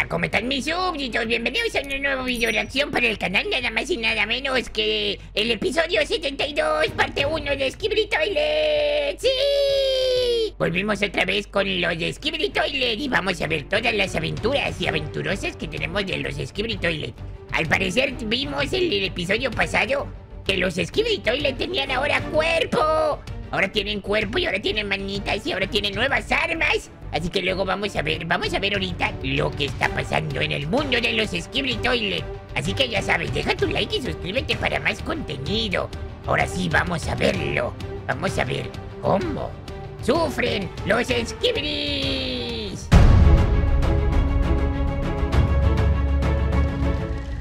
Hola, ¿cómo están mis súbditos? Bienvenidos a un nuevo video de acción para el canal, nada más y nada menos que el episodio 72, parte 1 de Skibidi Toilet. ¡Sí! Volvimos otra vez con los de Skibidi Toilet y vamos a ver todas las aventuras y aventurosas que tenemos de los Skibidi Toilet. Al parecer vimos en el episodio pasado que los Skibidi Toilet tenían ahora cuerpo. Ahora tienen cuerpo y ahora tienen manitas y ahora tienen nuevas armas. Así que luego vamos a ver ahorita lo que está pasando en el mundo de los Skibidi Toilet. Así que ya sabes, deja tu like y suscríbete para más contenido. Ahora sí, vamos a verlo. Vamos a ver cómo sufren los Skibidis.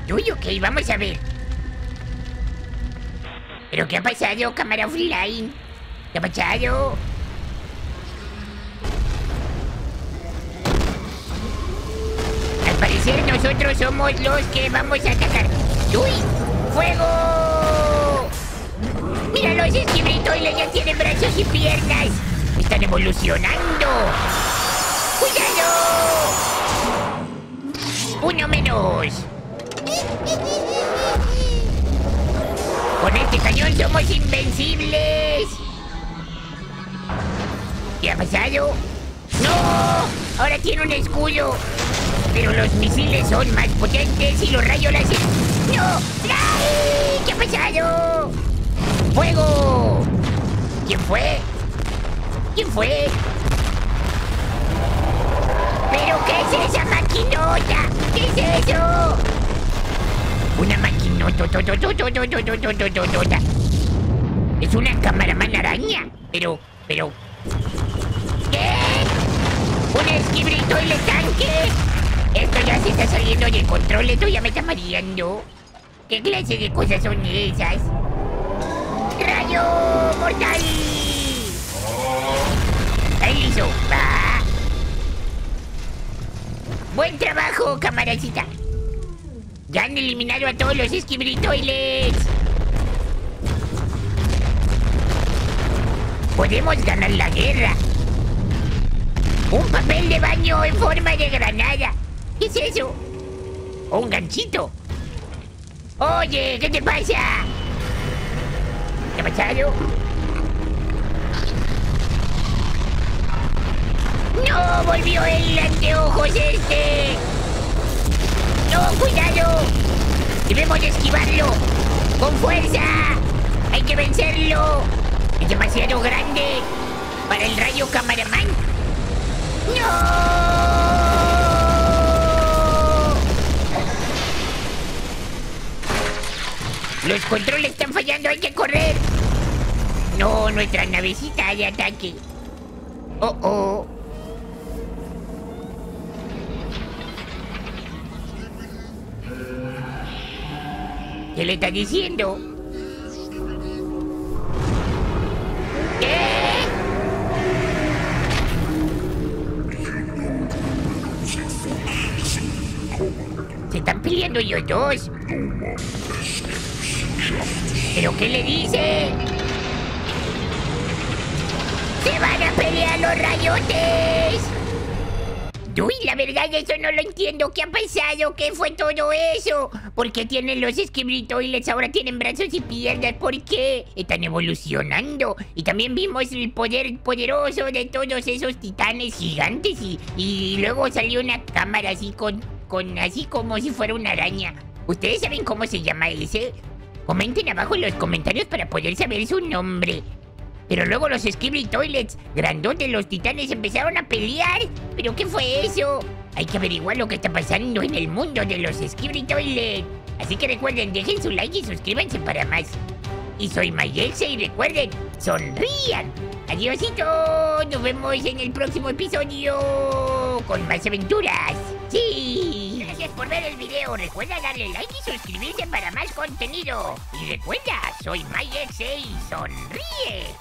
Uy, ok, vamos a ver. ¿Pero qué ha pasado, cámara offline? ¿Qué ha pasado? Parecer nosotros somos los que vamos a atacar. ¡Uy! ¡Fuego! ¡Mira los Skibidi Toilet! ¡Ya tienen brazos y piernas! ¡Están evolucionando! ¡Cuidado! ¡Uno menos! ¡Con este cañón somos invencibles! ¿Qué ha pasado? ¡No! ¡Ahora tiene un escudo! Pero los misiles son más potentes y los rayos láser... ¡No! ¡Ay! ¡Qué ha pasado! ¡Fuego! ¿Quién fue? ¿Quién fue? ¿Pero qué es esa maquinota? ¿Qué es eso? Una maquinota. Es una camaraman araña. Pero... ¿Qué? ¿Un Skibidi Toilet tanque? Esto ya se está saliendo de control, esto ya me está mareando. ¿Qué clase de cosas son esas? ¡Rayo mortal! ¡Ahí hizo! ¡Ah! ¡Buen trabajo, camaracita! ¡Ya han eliminado a todos los Skibidi Toilet! ¡Podemos ganar la guerra! ¡Un papel de baño en forma de granada! ¿Qué es eso? ¿O un ganchito? Oye, ¿qué te pasa? ¿Qué ha pasado? ¡No! ¡Volvió el anteojos este! ¡No! ¡Cuidado! ¡Debemos esquivarlo! ¡Con fuerza! ¡Hay que vencerlo! ¡Es demasiado grande! ¡Para el rayo camaraman! ¡No! Los controles están fallando, hay que correr. No, nuestra navecita de ataque. Oh, oh. ¿Qué le está diciendo? ¿Qué? Se están peleando ellos dos. ¿Pero qué le dice? ¡Se van a pelear los rayotes! Uy, la verdad eso no lo entiendo. ¿Qué ha pasado? ¿Qué fue todo eso? ¿Por qué tienen los Skibidi Toilet? Ahora tienen brazos y piernas. ¿Por qué? Están evolucionando. Y también vimos el poder poderoso de todos esos titanes gigantes. Y luego salió una cámara así con así como si fuera una araña. ¿Ustedes saben cómo se llama ese? Comenten abajo en los comentarios para poder saber su nombre. Pero luego los Skibidi Toilet, grandotes, los titanes empezaron a pelear. ¿Pero qué fue eso? Hay que averiguar lo que está pasando en el mundo de los Skibidi Toilet. Así que recuerden, dejen su like y suscríbanse para más. Y soy MikeExe y recuerden, sonrían. Adiósito, nos vemos en el próximo episodio con más aventuras. Sí. Gracias por ver el video, recuerda darle like y suscribirte para más contenido. Y recuerda, soy MikeExe y sonríe.